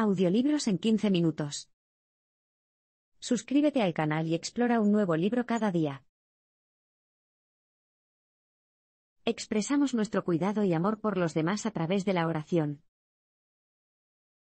Audiolibros en 15 minutos. Suscríbete al canal y explora un nuevo libro cada día. Expresamos nuestro cuidado y amor por los demás a través de la oración.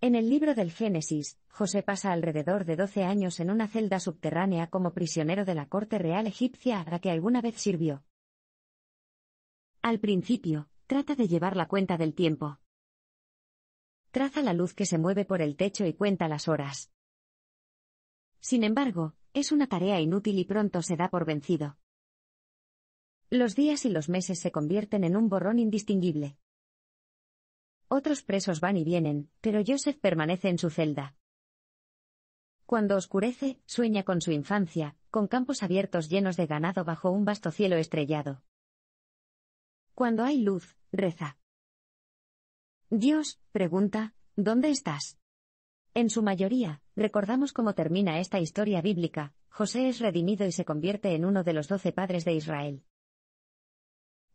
En el libro del Génesis, José pasa alrededor de 12 años en una celda subterránea como prisionero de la corte real egipcia a la que alguna vez sirvió. Al principio, trata de llevar la cuenta del tiempo. Traza la luz que se mueve por el techo y cuenta las horas. Sin embargo, es una tarea inútil y pronto se da por vencido. Los días y los meses se convierten en un borrón indistinguible. Otros presos van y vienen, pero Joseph permanece en su celda. Cuando oscurece, sueña con su infancia, con campos abiertos llenos de ganado bajo un vasto cielo estrellado. Cuando hay luz, reza. Dios, pregunta, ¿dónde estás? En su mayoría, recordamos cómo termina esta historia bíblica: José es redimido y se convierte en uno de los 12 padres de Israel.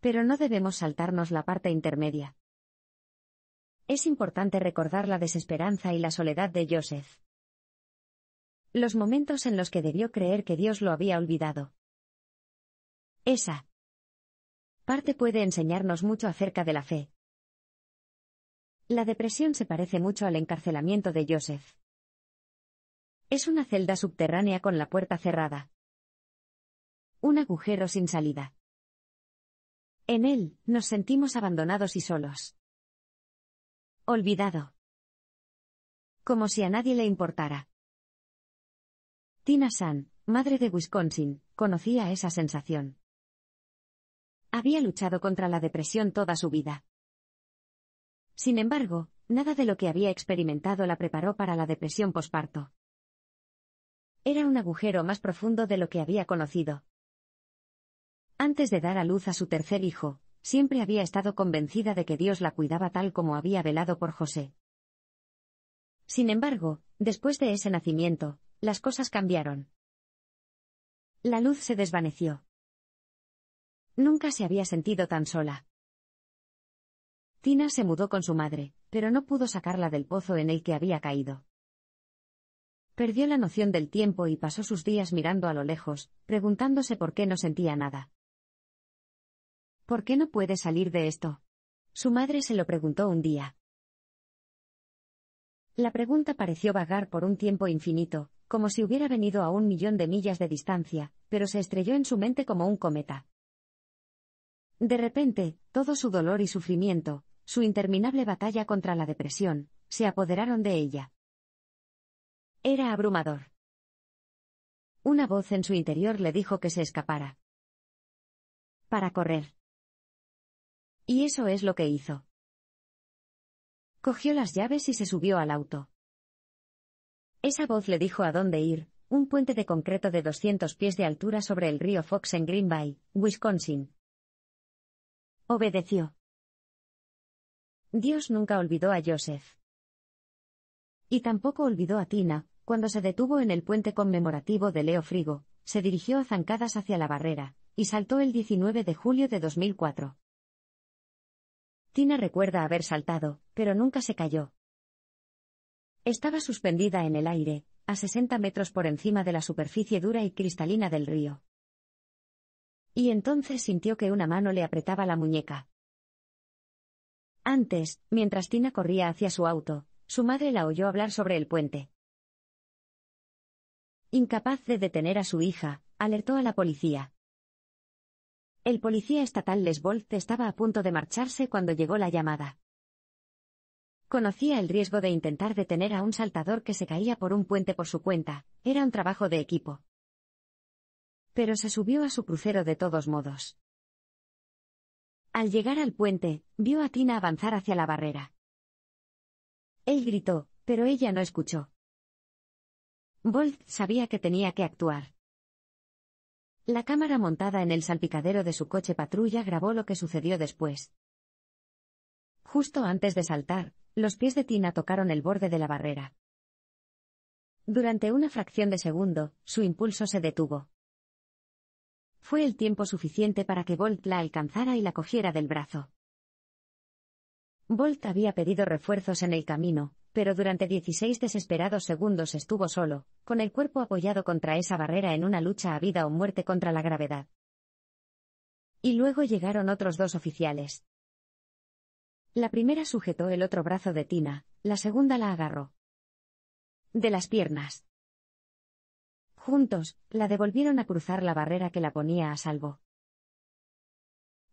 Pero no debemos saltarnos la parte intermedia. Es importante recordar la desesperanza y la soledad de Joseph. Los momentos en los que debió creer que Dios lo había olvidado. Esa parte puede enseñarnos mucho acerca de la fe. La depresión se parece mucho al encarcelamiento de Joseph. Es una celda subterránea con la puerta cerrada. Un agujero sin salida. En él, nos sentimos abandonados y solos. Olvidado. Como si a nadie le importara. Tina San, madre de Wisconsin, conocía esa sensación. Había luchado contra la depresión toda su vida. Sin embargo, nada de lo que había experimentado la preparó para la depresión posparto. Era un agujero más profundo de lo que había conocido. Antes de dar a luz a su tercer hijo, siempre había estado convencida de que Dios la cuidaba tal como había velado por José. Sin embargo, después de ese nacimiento, las cosas cambiaron. La luz se desvaneció. Nunca se había sentido tan sola. Tina se mudó con su madre, pero no pudo sacarla del pozo en el que había caído. Perdió la noción del tiempo y pasó sus días mirando a lo lejos, preguntándose por qué no sentía nada. ¿Por qué no puede salir de esto? Su madre se lo preguntó un día. La pregunta pareció vagar por un tiempo infinito, como si hubiera venido a 1.000.000 de millas de distancia, pero se estrelló en su mente como un cometa. De repente, todo su dolor y sufrimiento, su interminable batalla contra la depresión, se apoderaron de ella. Era abrumador. Una voz en su interior le dijo que se escapara. Para correr. Y eso es lo que hizo. Cogió las llaves y se subió al auto. Esa voz le dijo a dónde ir: un puente de concreto de 200 pies de altura sobre el río Fox en Green Bay, Wisconsin. Obedeció. Dios nunca olvidó a Joseph. Y tampoco olvidó a Tina. Cuando se detuvo en el puente conmemorativo de Leo Frigo, se dirigió a zancadas hacia la barrera, y saltó el 19 de julio de 2004. Tina recuerda haber saltado, pero nunca se cayó. Estaba suspendida en el aire, a 60 metros por encima de la superficie dura y cristalina del río. Y entonces sintió que una mano le apretaba la muñeca. Antes, mientras Tina corría hacia su auto, su madre la oyó hablar sobre el puente. Incapaz de detener a su hija, alertó a la policía. El policía estatal Les Bolt estaba a punto de marcharse cuando llegó la llamada. Conocía el riesgo de intentar detener a un saltador que se caía por un puente por su cuenta, era un trabajo de equipo. Pero se subió a su crucero de todos modos. Al llegar al puente, vio a Tina avanzar hacia la barrera. Él gritó, pero ella no escuchó. Bolt sabía que tenía que actuar. La cámara montada en el salpicadero de su coche patrulla grabó lo que sucedió después. Justo antes de saltar, los pies de Tina tocaron el borde de la barrera. Durante una fracción de segundo, su impulso se detuvo. Fue el tiempo suficiente para que Bolt la alcanzara y la cogiera del brazo. Bolt había pedido refuerzos en el camino, pero durante 16 desesperados segundos estuvo solo, con el cuerpo apoyado contra esa barrera en una lucha a vida o muerte contra la gravedad. Y luego llegaron otros dos oficiales. La primera sujetó el otro brazo de Tina, la segunda la agarró de las piernas. Juntos, la devolvieron a cruzar la barrera que la ponía a salvo.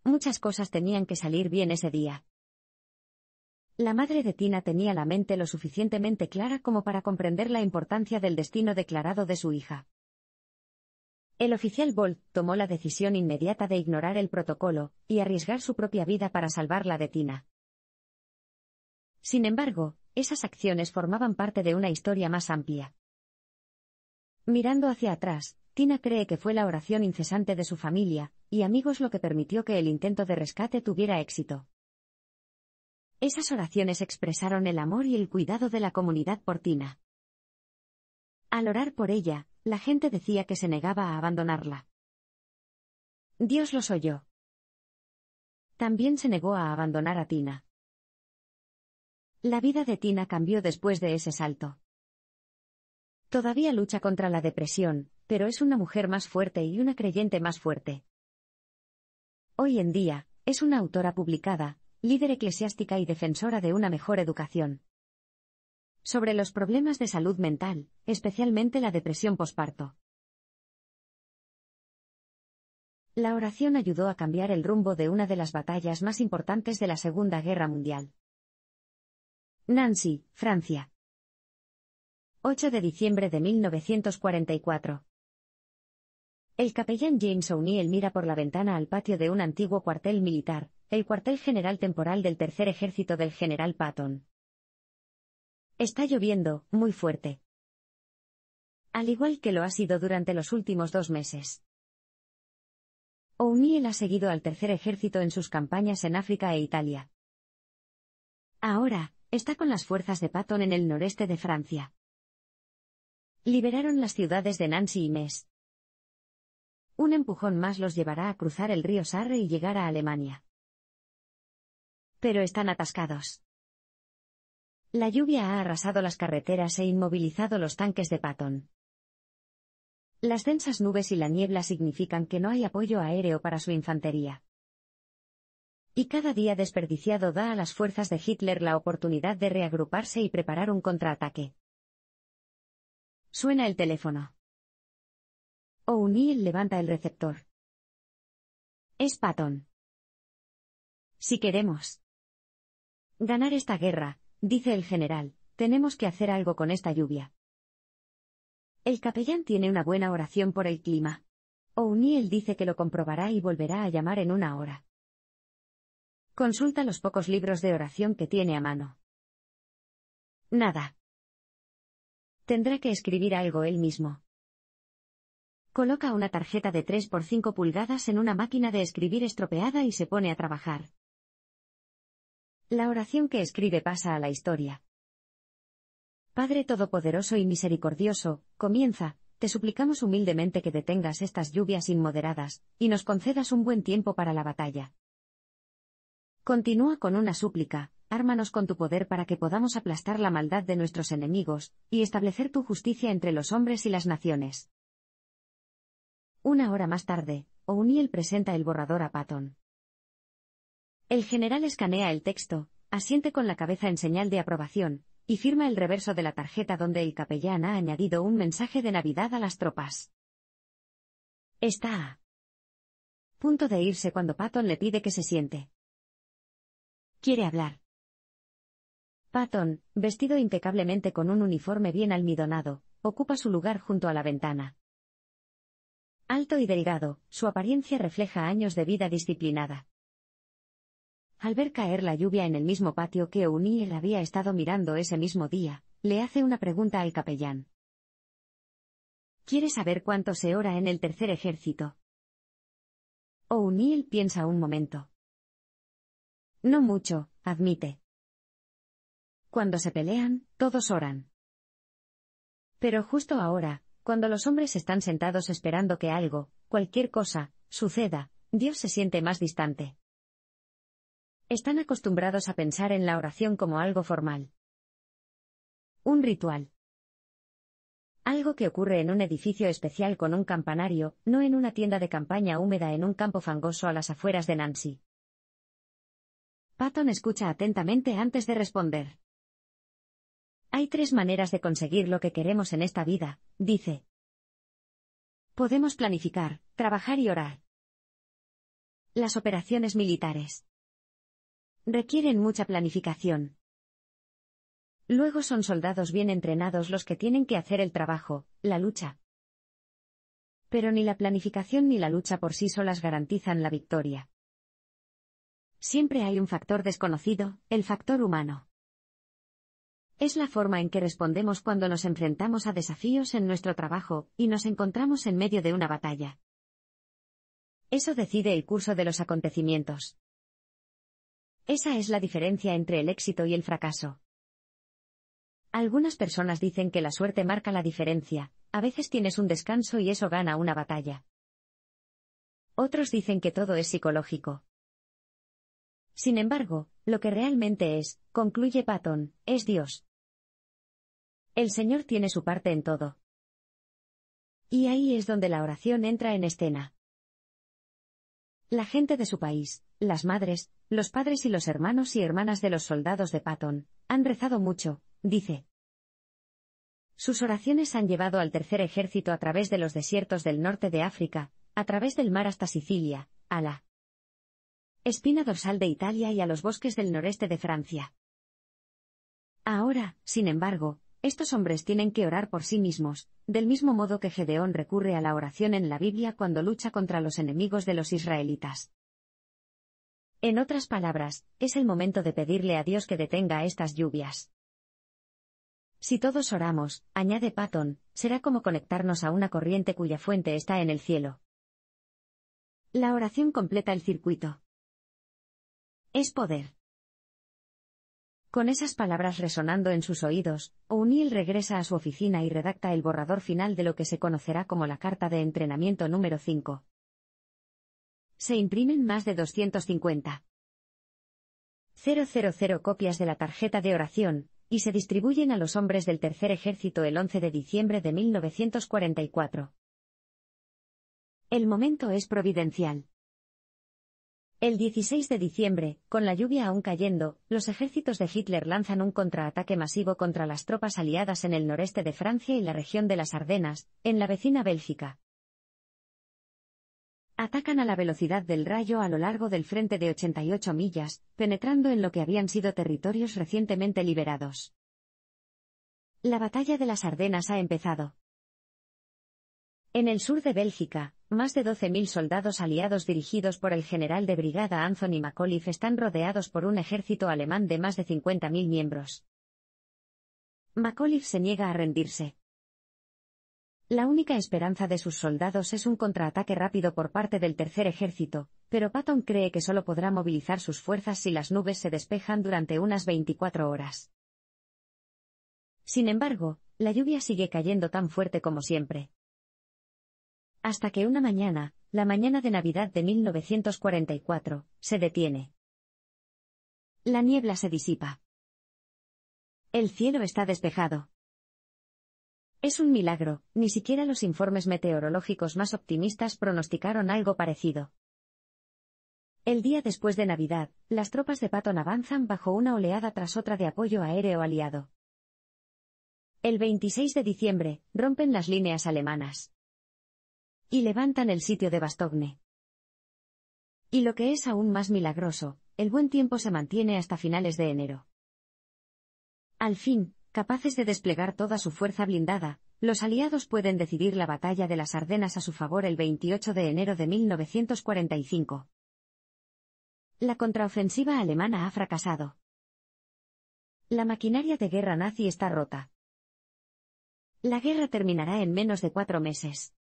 Muchas cosas tenían que salir bien ese día. La madre de Tina tenía la mente lo suficientemente clara como para comprender la importancia del destino declarado de su hija. El oficial Bolt tomó la decisión inmediata de ignorar el protocolo y arriesgar su propia vida para salvarla de Tina. Sin embargo, esas acciones formaban parte de una historia más amplia. Mirando hacia atrás, Tina cree que fue la oración incesante de su familia y amigos lo que permitió que el intento de rescate tuviera éxito. Esas oraciones expresaron el amor y el cuidado de la comunidad por Tina. Al orar por ella, la gente decía que se negaba a abandonarla. Dios los oyó. También se negó a abandonar a Tina. La vida de Tina cambió después de ese salto. Todavía lucha contra la depresión, pero es una mujer más fuerte y una creyente más fuerte. Hoy en día, es una autora publicada, líder eclesiástica y defensora de una mejor educación sobre los problemas de salud mental, especialmente la depresión posparto. La oración ayudó a cambiar el rumbo de una de las batallas más importantes de la Segunda Guerra Mundial. Nancy, Francia. 8 de diciembre de 1944. El capellán James O'Neill mira por la ventana al patio de un antiguo cuartel militar, el cuartel general temporal del tercer ejército del general Patton. Está lloviendo, muy fuerte. Al igual que lo ha sido durante los últimos 2 meses. O'Neill ha seguido al tercer ejército en sus campañas en África e Italia. Ahora, está con las fuerzas de Patton en el noreste de Francia. Liberaron las ciudades de Nancy y Metz. Un empujón más los llevará a cruzar el río Sarre y llegar a Alemania. Pero están atascados. La lluvia ha arrasado las carreteras e inmovilizado los tanques de Patton. Las densas nubes y la niebla significan que no hay apoyo aéreo para su infantería. Y cada día desperdiciado da a las fuerzas de Hitler la oportunidad de reagruparse y preparar un contraataque. Suena el teléfono. O'Neill levanta el receptor. Es Patton. Si queremos ganar esta guerra, dice el general, tenemos que hacer algo con esta lluvia. El capellán tiene una buena oración por el clima. O'Neill dice que lo comprobará y volverá a llamar en 1 hora. Consulta los pocos libros de oración que tiene a mano. Nada. Tendrá que escribir algo él mismo. Coloca una tarjeta de 3x5 pulgadas en una máquina de escribir estropeada y se pone a trabajar. La oración que escribe pasa a la historia. Padre todopoderoso y misericordioso, comienza, te suplicamos humildemente que detengas estas lluvias inmoderadas, y nos concedas un buen tiempo para la batalla. Continúa con una súplica, ármanos con tu poder para que podamos aplastar la maldad de nuestros enemigos, y establecer tu justicia entre los hombres y las naciones. 1 hora más tarde, O'Neill presenta el borrador a Patton. El general escanea el texto, asiente con la cabeza en señal de aprobación, y firma el reverso de la tarjeta donde el capellán ha añadido un mensaje de Navidad a las tropas. Está a punto de irse cuando Patton le pide que se siente. Quiere hablar. Patton, vestido impecablemente con un uniforme bien almidonado, ocupa su lugar junto a la ventana. Alto y delgado, su apariencia refleja años de vida disciplinada. Al ver caer la lluvia en el mismo patio que O'Neill había estado mirando ese mismo día, le hace una pregunta al capellán. ¿Quiere saber cuánto se ora en el tercer ejército? O'Neill piensa un momento. No mucho, admite. Cuando se pelean, todos oran. Pero justo ahora, cuando los hombres están sentados esperando que algo, cualquier cosa, suceda, Dios se siente más distante. Están acostumbrados a pensar en la oración como algo formal. Un ritual. Algo que ocurre en un edificio especial con un campanario, no en una tienda de campaña húmeda en un campo fangoso a las afueras de Nancy. Patton escucha atentamente antes de responder. Hay tres maneras de conseguir lo que queremos en esta vida, dice. Podemos planificar, trabajar y orar. Las operaciones militares requieren mucha planificación. Luego son soldados bien entrenados los que tienen que hacer el trabajo, la lucha. Pero ni la planificación ni la lucha por sí solas garantizan la victoria. Siempre hay un factor desconocido, el factor humano. Es la forma en que respondemos cuando nos enfrentamos a desafíos en nuestro trabajo y nos encontramos en medio de una batalla. Eso decide el curso de los acontecimientos. Esa es la diferencia entre el éxito y el fracaso. Algunas personas dicen que la suerte marca la diferencia, a veces tienes un descanso y eso gana una batalla. Otros dicen que todo es psicológico. Sin embargo, lo que realmente es, concluye Patton, es Dios. El Señor tiene su parte en todo. Y ahí es donde la oración entra en escena. La gente de su país, las madres, los padres y los hermanos y hermanas de los soldados de Patton, han rezado mucho, dice. Sus oraciones han llevado al tercer ejército a través de los desiertos del norte de África, a través del mar hasta Sicilia, a la espina dorsal de Italia y a los bosques del noreste de Francia. Ahora, sin embargo, estos hombres tienen que orar por sí mismos, del mismo modo que Gedeón recurre a la oración en la Biblia cuando lucha contra los enemigos de los israelitas. En otras palabras, es el momento de pedirle a Dios que detenga estas lluvias. Si todos oramos, añade Patton, será como conectarnos a una corriente cuya fuente está en el cielo. La oración completa el circuito. Es poder. Con esas palabras resonando en sus oídos, O'Neill regresa a su oficina y redacta el borrador final de lo que se conocerá como la carta de entrenamiento número 5. Se imprimen más de 250,000 copias de la tarjeta de oración, y se distribuyen a los hombres del Tercer Ejército el 11 de diciembre de 1944. El momento es providencial. El 16 de diciembre, con la lluvia aún cayendo, los ejércitos de Hitler lanzan un contraataque masivo contra las tropas aliadas en el noreste de Francia y la región de las Ardenas, en la vecina Bélgica. Atacan a la velocidad del rayo a lo largo del frente de 88 millas, penetrando en lo que habían sido territorios recientemente liberados. La batalla de las Ardenas ha empezado. En el sur de Bélgica, más de 12,000 soldados aliados dirigidos por el general de brigada Anthony McAuliffe están rodeados por un ejército alemán de más de 50,000 miembros. McAuliffe se niega a rendirse. La única esperanza de sus soldados es un contraataque rápido por parte del Tercer Ejército, pero Patton cree que solo podrá movilizar sus fuerzas si las nubes se despejan durante unas 24 horas. Sin embargo, la lluvia sigue cayendo tan fuerte como siempre. Hasta que una mañana, la mañana de Navidad de 1944, se detiene. La niebla se disipa. El cielo está despejado. Es un milagro, ni siquiera los informes meteorológicos más optimistas pronosticaron algo parecido. El día después de Navidad, las tropas de Patton avanzan bajo una oleada tras otra de apoyo aéreo aliado. El 26 de diciembre, rompen las líneas alemanas. Y levantan el sitio de Bastogne. Y lo que es aún más milagroso, el buen tiempo se mantiene hasta finales de enero. Al fin, capaces de desplegar toda su fuerza blindada, los aliados pueden decidir la batalla de las Ardenas a su favor el 28 de enero de 1945. La contraofensiva alemana ha fracasado. La maquinaria de guerra nazi está rota. La guerra terminará en menos de 4 meses.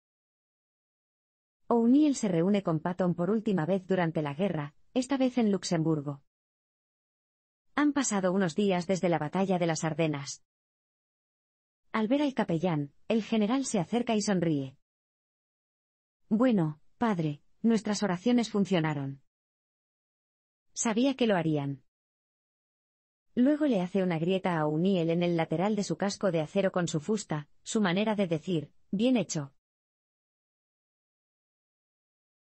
O'Neill se reúne con Patton por última vez durante la guerra, esta vez en Luxemburgo. Han pasado unos días desde la batalla de las Ardenas. Al ver al capellán, el general se acerca y sonríe. Bueno, padre, nuestras oraciones funcionaron. Sabía que lo harían. Luego le hace una grieta a O'Neill en el lateral de su casco de acero con su fusta, su manera de decir, bien hecho.